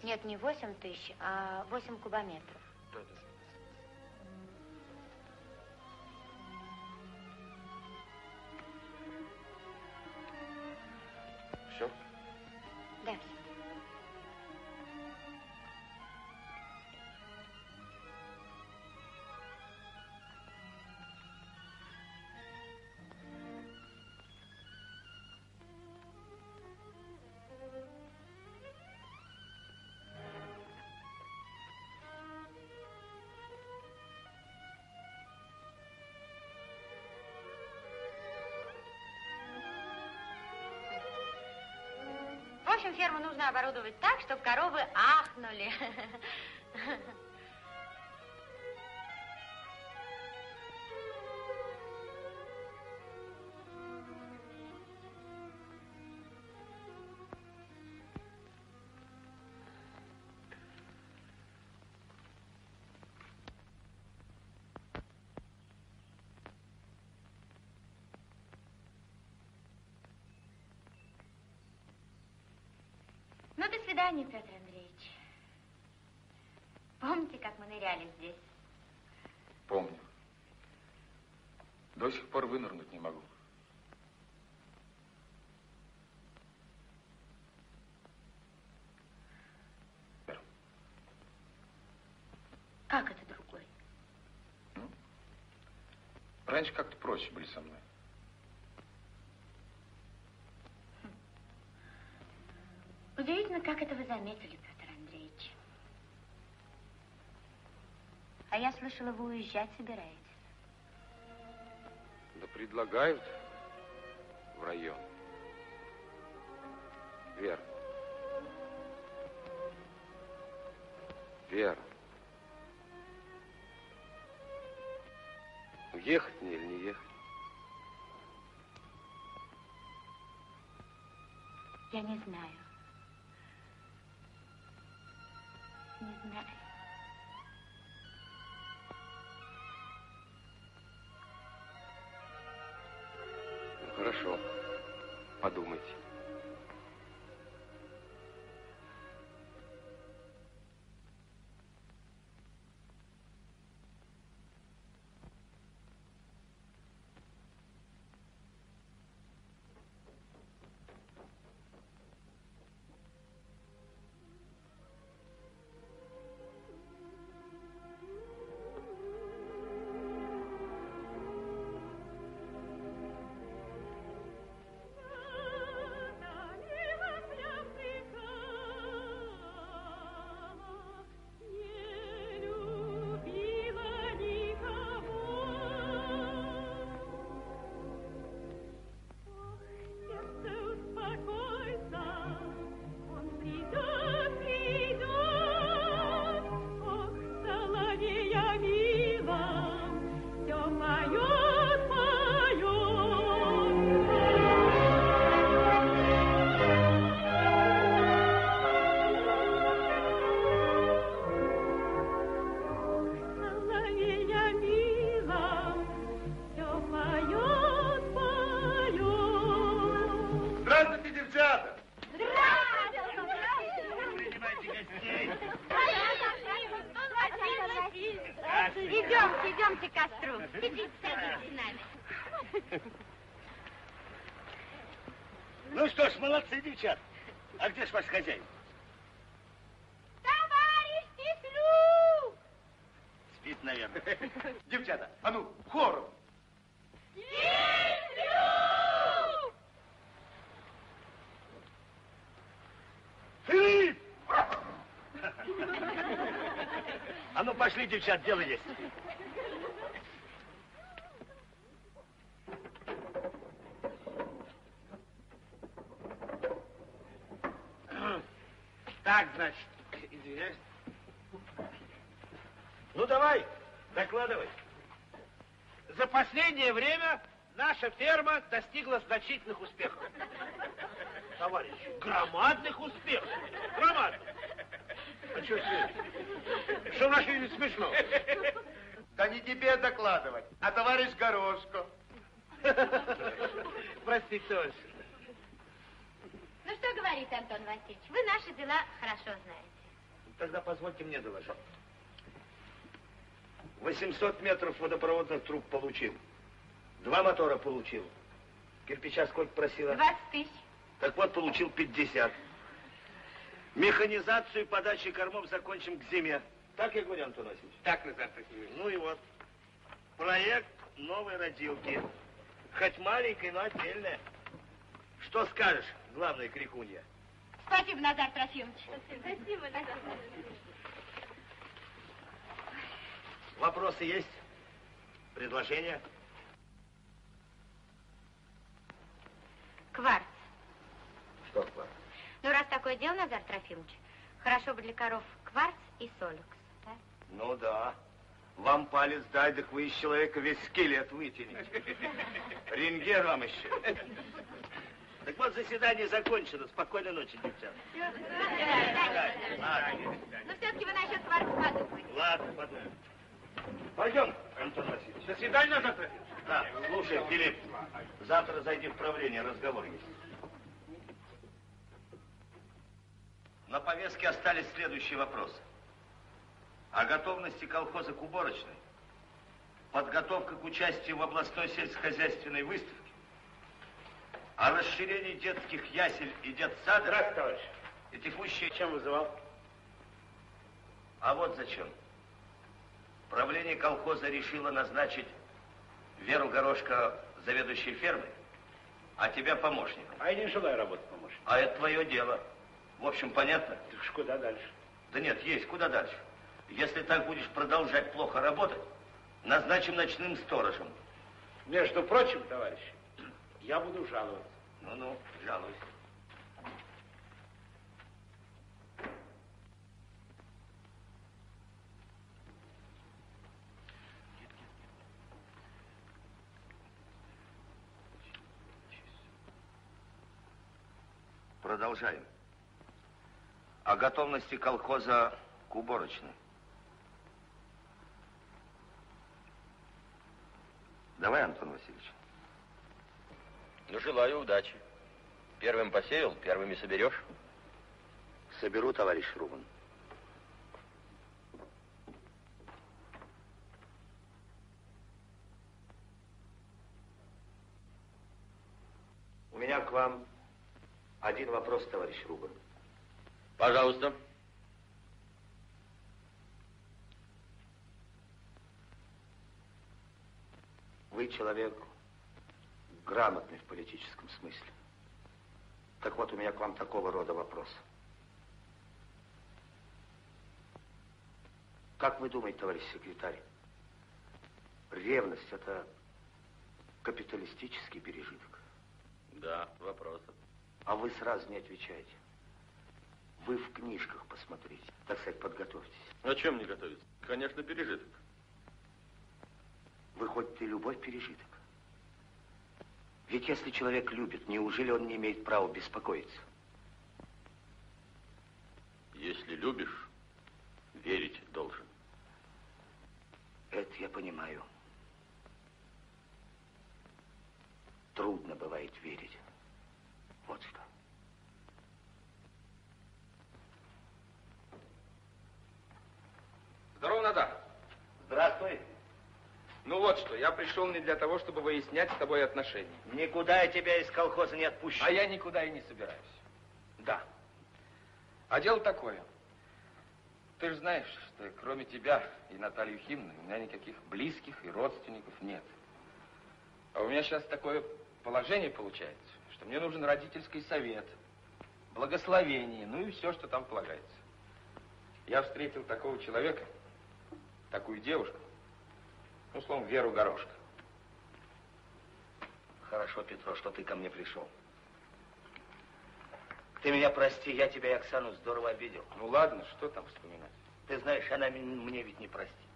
Нет, не восемь тысяч, а восемь кубометров. Да, да. Все? Да. В общем, ферму нужно оборудовать так, чтобы коровы ахнули. До свидания, Петр Андреевич. Помните, как мы ныряли здесь? Помню. До сих пор вынырнуть не могу. Как это другой? Ну, раньше как-то проще были со мной. Удивительно, как это вы заметили, Петр Андреевич. А я слышала, вы уезжать собираетесь. Да предлагают в район. Вера. Вера. Уехать мне или не ехать? Я не знаю. Не знаю. Ну, хорошо. Подумайте. Ну что ж, молодцы, девчат. А где ж ваш хозяин? Товарищ Теслюк! Спит, наверное. Девчата, а ну, хором! Теслюк! Филип! А ну, пошли, девчат, дело есть. Так, значит, извиняюсь. Ну, давай, докладывай. За последнее время наша ферма достигла значительных успехов. Товарищ, громадных успехов. Громадных. А что тебе? Что наше не смешно? Да не тебе докладывать, а товарищ Горошко. Прости, товарищ. Ну, что говорит Антон Васильевич, вы наши дела хорошо знаете. Тогда позвольте мне доложить. восемьсот метров водопроводных труб получил. Два мотора получил. Кирпича сколько просила? двадцать тысяч. Так вот, получил пятьдесят. Механизацию подачи кормов закончим к зиме. Так я говорю, Антон Васильевич? Так, Назар Трофимович. Ну и вот. Проект новой родилки. Хоть маленькой, но отдельная. Что скажешь, главная крикунья? Спасибо, Назар Трофимович. Спасибо. Спасибо, Назар Трофимович. Вопросы есть? Предложения? Кварц. Что кварц? Ну, раз такое дело, Назар Трофимович, хорошо бы для коров кварц и солюкс, да? Ну да. Вам палец дай, так вы из человека весь скелет вытянете. Рентген вам еще. Так вот, заседание закончено. Спокойной ночи, девчата. Все, до свидания. Но все-таки вы насчет кварца подумайте. Ладно, подумаем. Пойдем, Антон Васильевич. До свидания, Назар Трофимович. Да, слушай, Филипп, завтра зайди в правление, разговор есть. На повестке остались следующие вопросы. О готовности колхоза к уборочной, подготовка к участию в областной сельскохозяйственной выставке, о расширении детских ясель и детсадов. Здравствуйте, товарищ. И текущее... Чем вызывал? А вот зачем. Правление колхоза решило назначить Веру Горошко заведующей фермой, а тебя помощником. А я не желаю работать помощником. А это твое дело. В общем, понятно? Так ж куда дальше? Да нет, есть, куда дальше. Если так будешь продолжать плохо работать, назначим ночным сторожем. Между прочим, товарищи, я буду жаловаться. Ну-ну, жалуйся. Продолжаем. О готовности колхоза к уборочной. Давай, Антон Васильевич. Ну, желаю удачи. Первым посеял, первыми соберешь. Соберу, товарищ Рубан. У меня к вам один вопрос, товарищ Рубан. Пожалуйста. Вы человек грамотный в политическом смысле. Так вот, у меня к вам такого рода вопрос. Как вы думаете, товарищ секретарь, ревность — это капиталистический пережиток? Да, вопрос. А вы сразу не отвечаете. Вы в книжках посмотрите, так сказать, подготовьтесь. О чем мне готовиться? Конечно, пережиток. Вы хоть ты любовь пережиток? Ведь если человек любит, неужели он не имеет права беспокоиться? Если любишь, верить должен. Это я понимаю. Трудно бывает верить. Вот что. Здорово, Назар. Здравствуй. Ну вот что, я пришел не для того, чтобы выяснять с тобой отношения. Никуда я тебя из колхоза не отпущу. А я никуда и не собираюсь. Да. А дело такое. Ты же знаешь, что кроме тебя и Натальи Химны у меня никаких близких и родственников нет. А у меня сейчас такое положение получается, что мне нужен родительский совет, благословение, ну и все, что там полагается. Я встретил такого человека, такую девушку, ну, словом, Веру Горошка. Хорошо, Петро, что ты ко мне пришел. Ты меня прости, я тебя и Оксану здорово обидел. Ну ладно, что там вспоминать? Ты знаешь, она мне ведь не простит.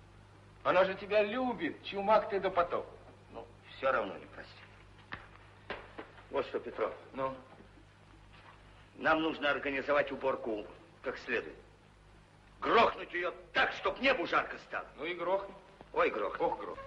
Она же тебя любит, чумак ты до потоп. Ну, все равно не простит. Вот что, Петро. Ну? Нам нужно организовать уборку как следует. Грохнуть ее так, чтоб небу жарко стало. Ну и грохнуть. Ой, грохнуть. Ох, грохнуть.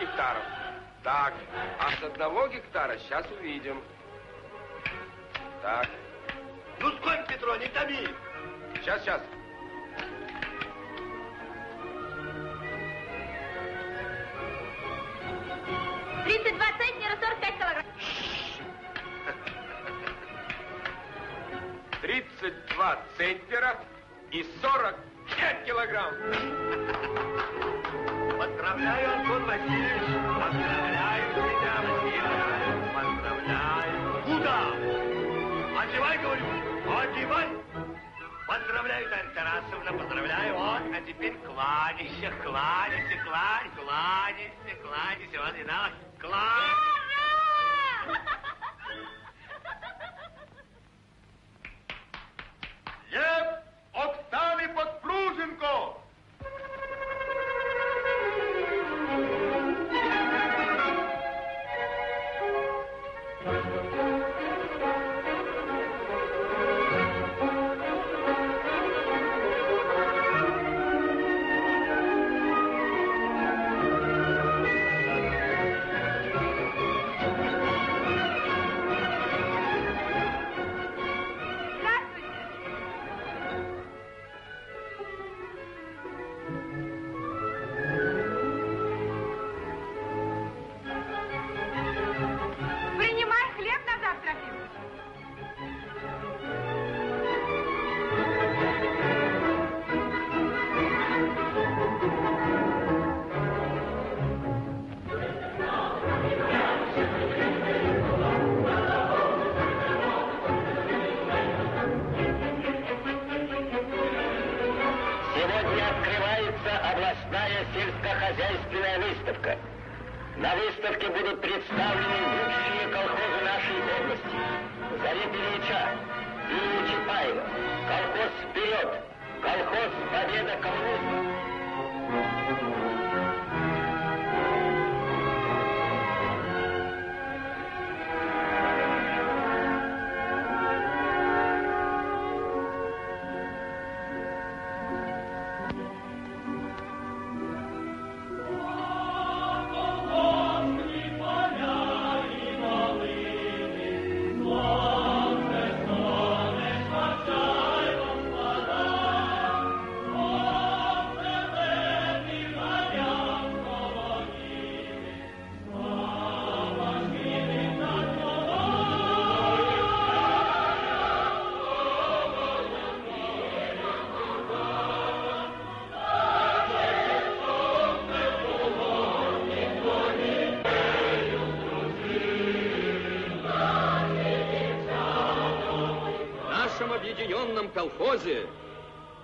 Гектаров. Так, а с одного гектара сейчас увидим. Так. Ну сколько, Петро, не томи! Сейчас, сейчас. тридцать два центнера, сорок пять килограмм. тридцать два центнера, и сорок пять килограмм. Поздравляю, Антон Васильевич. Поздравляю тебя, Василия. Поздравляю. Куда? Одевай, говорю. Одевай. Поздравляю, Дарья Тарасовна, поздравляю. Вот, а теперь кланяйся, кланяйся, кланяйся, кланяйся, кланяйся. Вот и да, кланяйся. Хлеб Оксаны Подпруженко!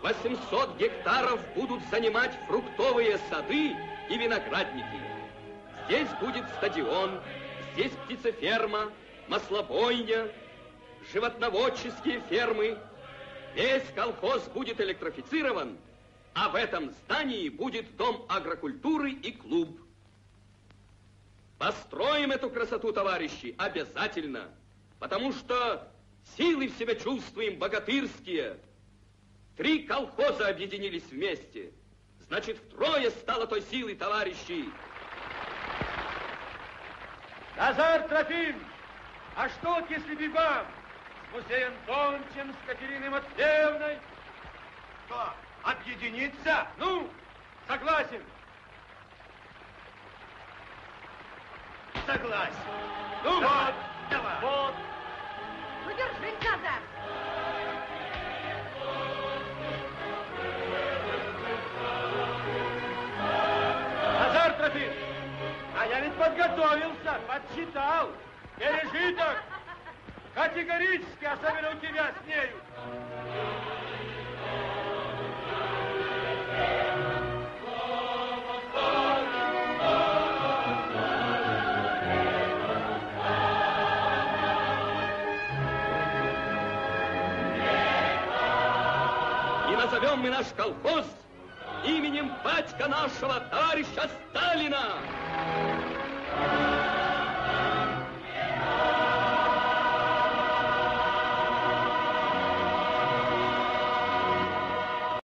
восемьсот гектаров будут занимать фруктовые сады и виноградники. Здесь будет стадион, здесь птицеферма, маслобойня, животноводческие фермы. Весь колхоз будет электрифицирован, а в этом здании будет дом агрокультуры и клуб. Построим эту красоту, товарищи, обязательно, потому что силы в себе чувствуем богатырские. Три колхоза объединились вместе. Значит, втрое стало той силы, товарищи. Назар Трофимович, а что, если бы вам с Мусеем Антоновичем, с Катериной Матвеевной? Что, объединиться? Ну, согласен. Согласен. Ну давай, вот, давай. Вот. Ну, держись, Назар. А я ведь подготовился, подсчитал пережиток категорически, особенно у тебя с нею. И назовем мы наш колхоз именем батька нашего, товарища Сталина!